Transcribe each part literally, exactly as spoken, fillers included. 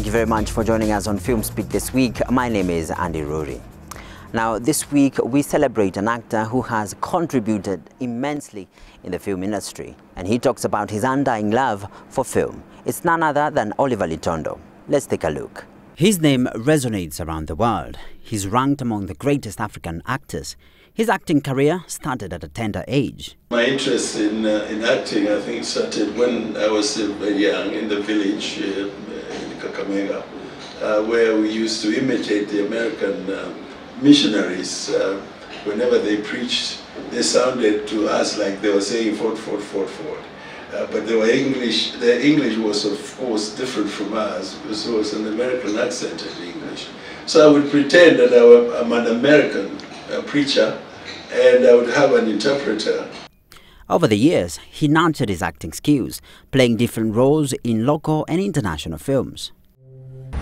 Thank you very much for joining us on Film Speak this week. My name is Andy Rory. Now, this week we celebrate an actor who has contributed immensely in the film industry, and he talks about his undying love for film. It's none other than Oliver Litondo. Let's take a look. His name resonates around the world. He's ranked among the greatest African actors. His acting career started at a tender age. My interest in, uh, in acting, I think, started when I was uh, young in the village, uh, in Kakamega, uh, where we used to imitate the American uh, missionaries. Uh, whenever they preached, they sounded to us like they were saying "Ford, Ford, Ford, Ford." Uh, but they were English. Their English was, of course, different from ours, because it was an American accent in English. So I would pretend that I were, I'm an American a preacher, and I would have an interpreter. Over the years, he nurtured his acting skills, playing different roles in local and international films.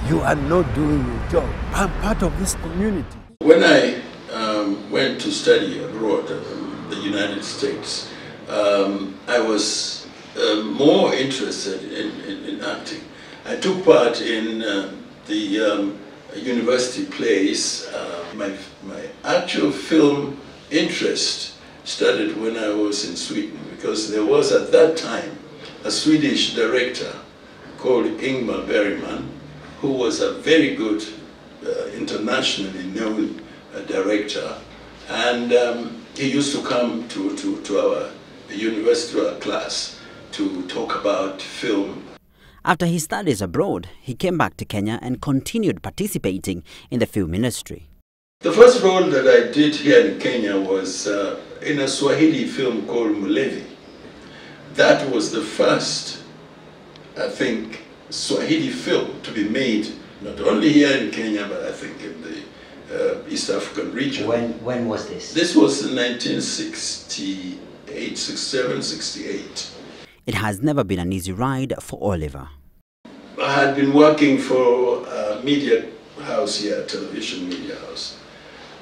You are not doing your job. I'm part of this community. When I um, went to study abroad, um, the United States, um, I was uh, more interested in, in, in acting. I took part in uh, the um, university plays. Uh, my, my actual film interest started when I was in Sweden, because there was at that time a Swedish director called Ingmar Bergman, who was a very good uh, internationally known uh, director, and um, he used to come to, to, to our university, to our class, to talk about film. After his studies abroad, he came back to Kenya and continued participating in the film industry. The first role that I did here in Kenya was uh, in a Swahili film called Mulevi. That was the first, I think, Swahili film to be made, not only here in Kenya, but I think in the uh, East African region. When, when was this? This was in nineteen sixty-eight, sixty-seven, sixty-eight. It has never been an easy ride for Oliver. I had been working for a media house here, a television media house,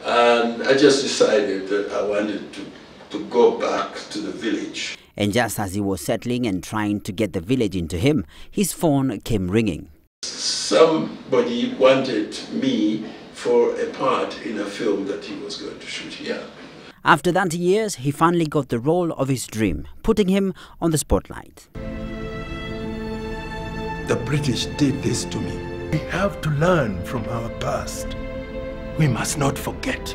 and I just decided that I wanted to, to go back to the village. And just as he was settling and trying to get the village into him, his phone came ringing. Somebody wanted me for a part in a film that he was going to shoot here. After that years, he finally got the role of his dream, putting him on the spotlight. The British did this to me. We have to learn from our past. We must not forget.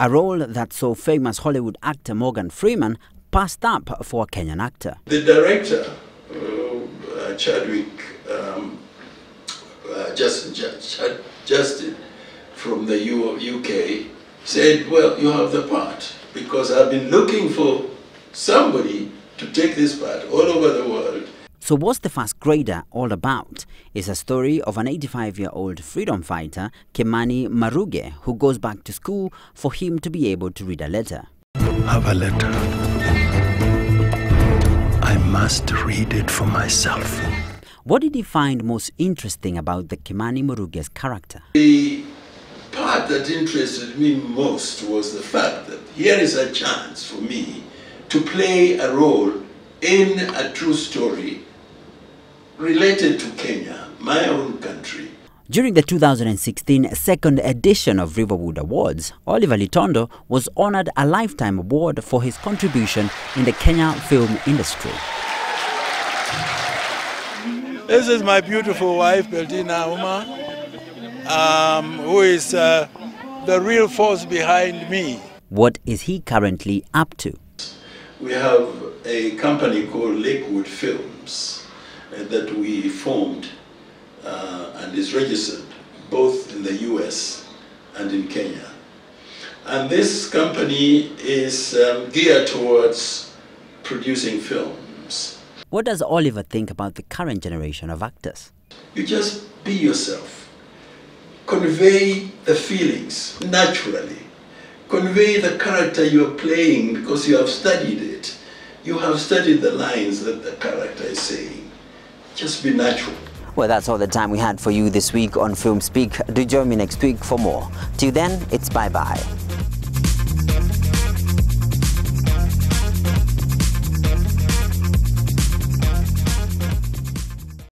A role that saw famous Hollywood actor Morgan Freeman passed up for a Kenyan actor. The director, uh, Chadwick, um, uh, Justin, Ch Justin from the U K, said, well, you have the part, because I've been looking for somebody to take this part all over the world. So what's The First Grader all about? It's a story of an eighty-five-year-old freedom fighter, Kimani Maruge, who goes back to school for him to be able to read a letter. Have a letter. I must read it for myself. What did he find most interesting about the Kimani Maruge's character? The part that interested me most was the fact that here is a chance for me to play a role in a true story related to Kenya, my own country. During the two thousand sixteen second edition of Riverwood Awards, Oliver Litondo was honored a lifetime award for his contribution in the Kenya film industry. This is my beautiful wife, Beldina Uma, Um, who is uh, the real force behind me. What is he currently up to? We have a company called Lakewood Films uh, that we formed uh, and is registered both in the U S and in Kenya. And this company is um, geared towards producing films. What does Oliver think about the current generation of actors? You just be yourself. Convey the feelings naturally. Convey the character you are playing, because you have studied it. You have studied the lines that the character is saying. Just be natural. Well, that's all the time we had for you this week on Film Speak. Do join me next week for more. Till then, it's bye-bye.